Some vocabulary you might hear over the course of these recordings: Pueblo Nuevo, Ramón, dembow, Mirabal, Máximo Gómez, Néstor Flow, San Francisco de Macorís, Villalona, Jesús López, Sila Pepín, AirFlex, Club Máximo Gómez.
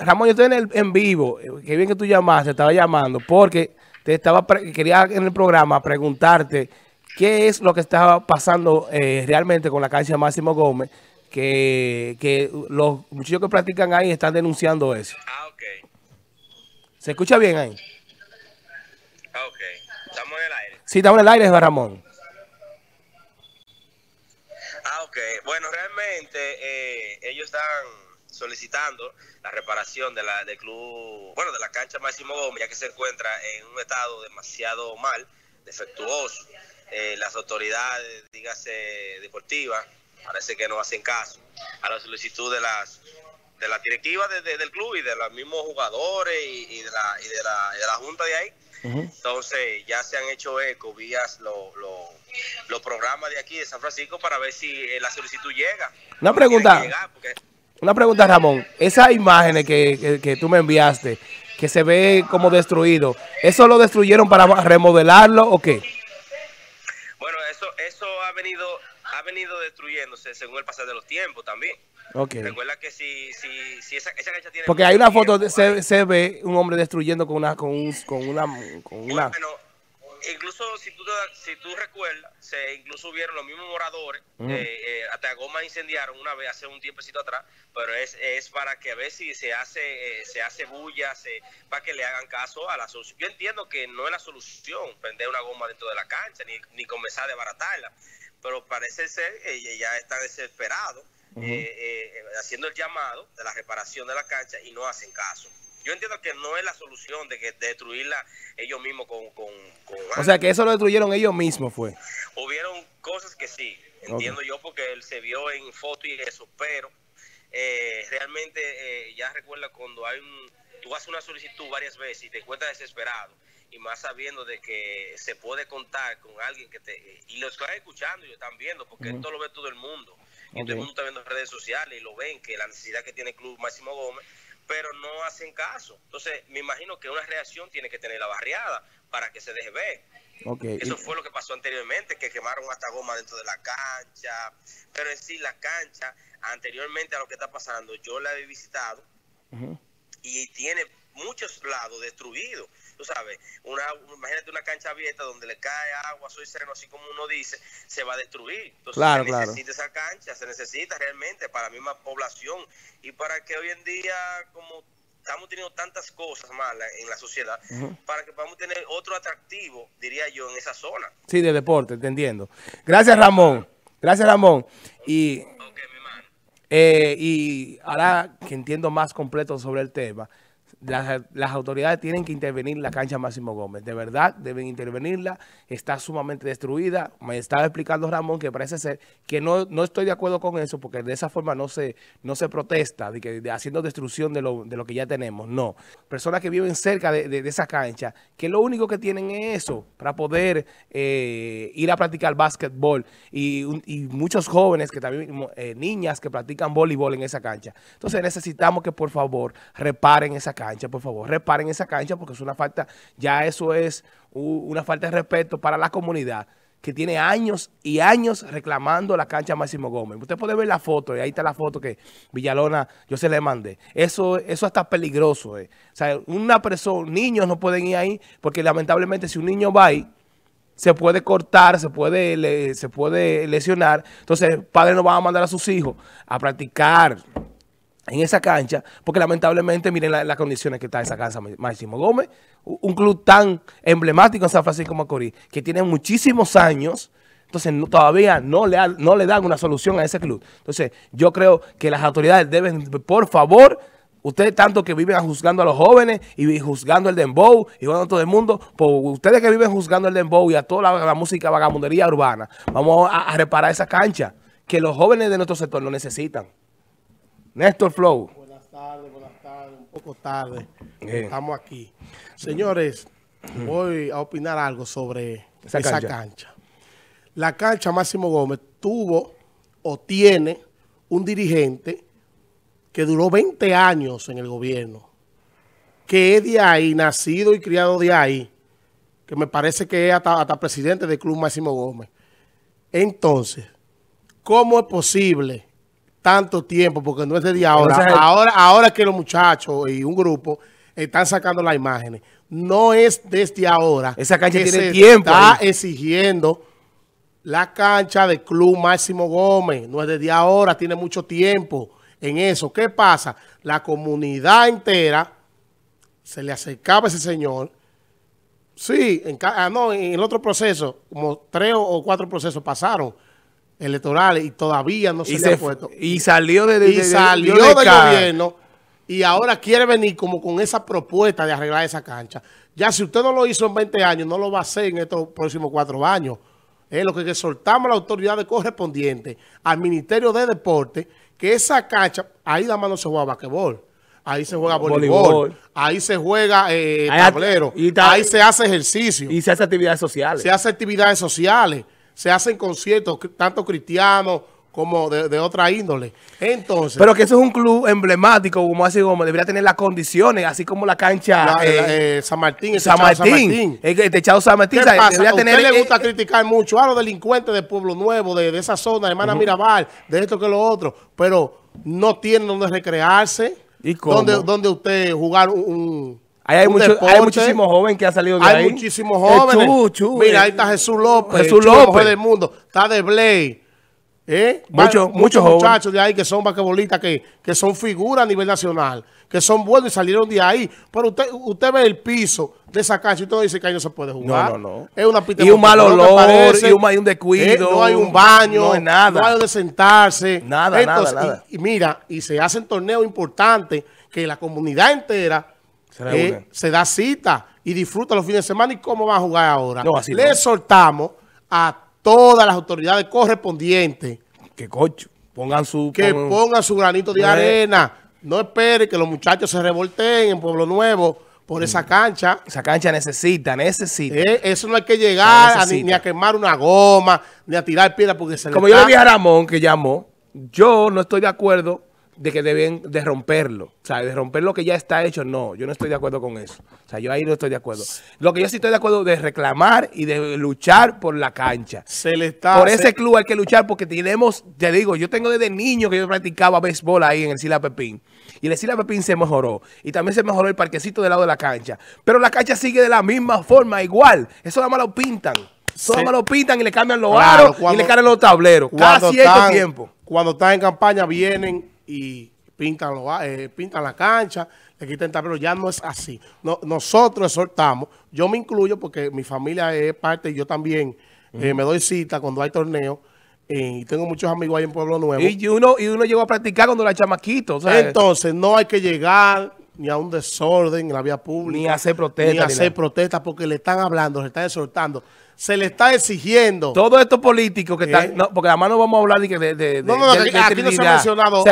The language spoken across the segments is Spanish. Ramón, yo estoy en vivo. Qué bien que tú llamaste, estaba llamando, porque te estaba quería en el programa preguntarte qué es lo que estaba pasando realmente con la cancha Máximo Gómez, que los muchachos que practican ahí están denunciando eso. Ah, ok. ¿Se escucha bien ahí? Ah, ok. Estamos en el aire. Sí, estamos en el aire, Ramón. Ah, ok. Bueno, realmente ellos están solicitando la reparación de del club, bueno, de la cancha Máximo Gómez, ya que se encuentra en un estado demasiado mal, defectuoso. Las autoridades, dígase deportivas, parece que no hacen caso a la solicitud de la directiva del club y de los mismos jugadores y de la junta de ahí. Entonces ya se han hecho eco vía los programas de aquí de San Francisco para ver si la solicitud llega. Una pregunta, Ramón, esas imágenes que tú me enviaste, que se ve como destruido, ¿eso lo destruyeron para remodelarlo o qué? Bueno, eso ha venido destruyéndose según el pasar de los tiempos también. Okay. Recuerda que si esa cancha tiene... Porque hay una foto, se ve un hombre destruyendo con una... Bueno, incluso si tú recuerdas, incluso hubieron los mismos moradores, hasta Goma incendiaron una vez hace un tiempecito atrás, pero es para que a ver si se hace bulla, para que le hagan caso a la solución. Yo entiendo que no es la solución prender una goma dentro de la cancha, ni comenzar a desbaratarla, pero parece ser que ya está desesperado. Haciendo el llamado de la reparación de la cancha y no hacen caso. Yo entiendo que no es la solución de que destruirla ellos mismos con o sea, que eso lo destruyeron ellos mismos, fue. Hubieron cosas que sí, entiendo yo, porque él se vio en foto y eso, pero realmente ya recuerda cuando tú haces una solicitud varias veces y te encuentras desesperado, y más sabiendo de que se puede contar con alguien que te... Y lo están escuchando y lo están viendo, porque esto lo ve todo el mundo. Y todo el mundo está viendo en redes sociales y lo ven, que la necesidad que tiene el club Máximo Gómez, pero no hacen caso. Entonces, me imagino que una reacción tiene que tener la barriada para que se deje ver. Okay. Eso fue lo que pasó anteriormente, que quemaron hasta goma dentro de la cancha. Pero en sí, la cancha, anteriormente a lo que está pasando, yo la he visitado y tiene muchos lados destruidos. Tú sabes, imagínate una cancha abierta donde le cae agua, soy sereno, así como uno dice, se va a destruir. Entonces, claro, necesita esa cancha, se necesita realmente para la misma población y para que hoy en día, como estamos teniendo tantas cosas malas en la sociedad, para que podamos tener otro atractivo, diría yo, en esa zona. Sí, de deporte, entendiendo. Gracias, Ramón. Gracias, Ramón. Y, okay, mi man. Y ahora que entiendo más completo sobre el tema, las autoridades tienen que intervenir la cancha Máximo Gómez. De verdad, deben intervenirla. Está sumamente destruida. Me estaba explicando Ramón que parece ser que no estoy de acuerdo con eso, porque de esa forma no se protesta, haciendo destrucción de lo que ya tenemos. No. Personas que viven cerca de esa cancha, que lo único que tienen es eso, para poder ir a practicar básquetbol. Y muchos jóvenes, que también niñas que practican voleibol en esa cancha. Entonces necesitamos que, por favor, reparen esa cancha. Por favor, reparen esa cancha, porque es una falta, ya eso es una falta de respeto para la comunidad que tiene años y años reclamando la cancha Máximo Gómez. Usted puede ver la foto, y ahí está la foto que Villalona, yo se le mandé. Eso está peligroso. O sea, una persona, niños no pueden ir ahí, porque lamentablemente si un niño va ahí, se puede cortar, se puede lesionar. Entonces, padres no van a mandar a sus hijos a practicar en esa cancha, porque lamentablemente miren las condiciones que está esa cancha Máximo Gómez, un club tan emblemático en San Francisco de Macorís, que tiene muchísimos años. Entonces todavía no le dan una solución a ese club. Entonces yo creo que las autoridades deben, por favor, ustedes tanto que viven juzgando a los jóvenes y juzgando el dembow y juzgando a todo el mundo, pues ustedes que viven juzgando el dembow y a toda la música vagabundería urbana, vamos a reparar esa cancha, que los jóvenes de nuestro sector lo necesitan. Néstor Flow. Buenas tardes, un poco tarde. Estamos aquí. Señores, voy a opinar algo sobre esa cancha. La cancha Máximo Gómez tuvo o tiene un dirigente que duró 20 años en el gobierno, que es de ahí, nacido y criado de ahí, que me parece que es hasta presidente del Club Máximo Gómez. Entonces, ¿cómo es posible tanto tiempo, porque no es de día ahora. Entonces, ahora que los muchachos y un grupo están sacando las imágenes, no es desde ahora. Esa cancha que tiene tiempo. Está exigiendo la cancha del Club Máximo Gómez. No es desde ahora, tiene mucho tiempo en eso. ¿Qué pasa? La comunidad entera se le acercaba a ese señor. Sí, en el otro proceso, como 3 o 4 procesos pasaron electorales y todavía no se le ha puesto. Y salió del gobierno y ahora quiere venir como con esa propuesta de arreglar esa cancha. Ya si usted no lo hizo en 20 años, no lo va a hacer en estos próximos 4 años. Es lo que soltamos a las autoridades correspondientes, al Ministerio de Deporte, que esa cancha, ahí nada más no se juega basquetbol. Ahí se juega voleibol, ahí se juega tablero, ahí se hace ejercicio. Y se hace actividades sociales. Se hace actividades sociales, se hacen conciertos, tanto cristianos como de otra índole. Entonces, pero que eso es un club emblemático, como así como debería tener las condiciones, así como la cancha San Martín. El techado San Martín. ¿Qué pasa? A usted le gusta criticar mucho a los delincuentes de Pueblo Nuevo, de esa zona, de Hermana Mirabal, de esto que lo otro, pero no tienen donde recrearse. ¿Y cómo? Donde usted jugar un deporte. Hay muchísimos jóvenes que han salido de ahí. Hay muchísimos jóvenes. Mira, ahí está Jesús López. Jesús López del mundo. Está de Blay. Muchos muchachos de ahí que son basquetbolistas, que son figuras a nivel nacional, que son buenos y salieron de ahí. Pero usted ve el piso de esa cancha y usted dice que ahí no se puede jugar. No. Es una pista. Y un mal olor, y hay un descuido. No hay un baño, no hay nada. No hay donde sentarse. Nada. Y mira, y se hacen torneos importantes que la comunidad entera se da cita y disfruta los fines de semana. ¿Y cómo va a jugar ahora? Le soltamos a todas las autoridades correspondientes. Que cocho. Pongan su granito de arena. No espere que los muchachos se revolteen en Pueblo Nuevo por esa cancha. Esa cancha necesita. Eso no hay que llegar ni a quemar una goma, ni a tirar piedra porque se le Como yo le dije a Ramón que llamó, yo no estoy de acuerdo de que deben de romperlo. O sea, de romper lo que ya está hecho, no. Yo no estoy de acuerdo con eso. O sea, yo ahí no estoy de acuerdo. Lo que yo sí estoy de acuerdo de reclamar y de luchar por la cancha. Por ese club hay que luchar porque tenemos, te digo, yo tengo desde niño que yo practicaba béisbol ahí en el Sila Pepín. Y el Sila Pepín se mejoró. Y también se mejoró el parquecito del lado de la cancha. Pero la cancha sigue de la misma forma, igual. Eso nada más lo pintan. Solo lo pintan y le cambian los aros y le cambian los tableros. Cada cierto tiempo. Cuando están en campaña vienen y pintan la cancha, le quitan el tablero. Ya no es así. Nosotros exhortamos, yo me incluyo porque mi familia es parte y yo también me doy cita cuando hay torneos y tengo muchos amigos ahí en Pueblo Nuevo. Y uno llegó a practicar cuando era chamaquito. ¿Sabes? Entonces no hay que llegar ni a un desorden en la vía pública. Ni hacer protestas porque le están hablando, le están exhortando. Se le está exigiendo. Todos estos políticos que están... No, porque además no vamos a hablar de aquí no se ha mencionado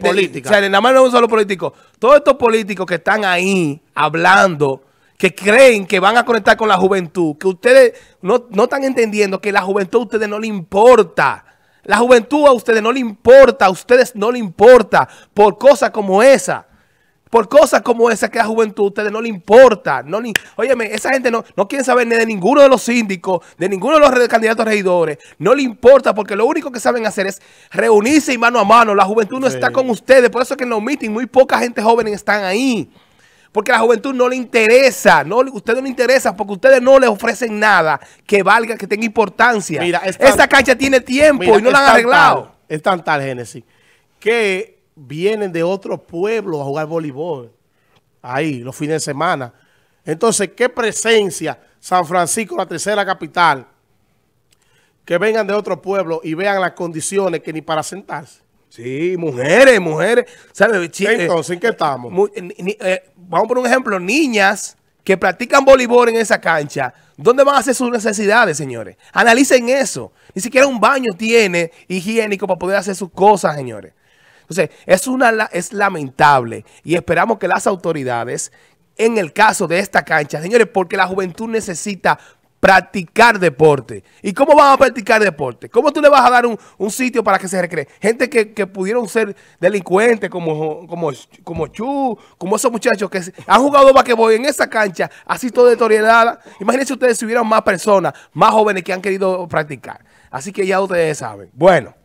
política. Nada más no es un solo político. Todos estos políticos que están ahí hablando, que creen que van a conectar con la juventud, que ustedes no están entendiendo que la juventud a ustedes no le importa. La juventud a ustedes no le importa. A ustedes no le importa por cosas como esa. Por cosas como esa que a la juventud a ustedes no le importa. Óyeme, esa gente no quiere saber ni de ninguno de los síndicos, de ninguno de los candidatos a regidores. No le importa porque lo único que saben hacer es reunirse y mano a mano. La juventud no está con ustedes. Por eso es que en los meetings muy poca gente joven están ahí. Porque a la juventud no le interesa. Ustedes no le interesan porque ustedes no les ofrecen nada que valga, que tenga importancia. Mira, esa cancha tiene tiempo y no la han arreglado. Es tan tal, Génesis, que... vienen de otros pueblos a jugar voleibol ahí los fines de semana. Entonces, ¿qué presencia San Francisco, la tercera capital, que vengan de otro pueblo y vean las condiciones que ni para sentarse? Sí, mujeres. ¿Sabes? Entonces, ¿en qué estamos? Vamos por un ejemplo, niñas que practican voleibol en esa cancha, ¿dónde van a hacer sus necesidades, señores? Analicen eso. Ni siquiera un baño tiene higiénico para poder hacer sus cosas, señores. Entonces, es lamentable y esperamos que las autoridades, en el caso de esta cancha, señores, porque la juventud necesita practicar deporte. ¿Y cómo van a practicar deporte? ¿Cómo tú le vas a dar un sitio para que se recree? Gente que pudieron ser delincuentes como Chu, como esos muchachos que han jugado basquetbol en esa cancha, así todo deteriorada. Imagínense ustedes si hubieran más personas, más jóvenes que han querido practicar. Así que ya ustedes saben. Bueno.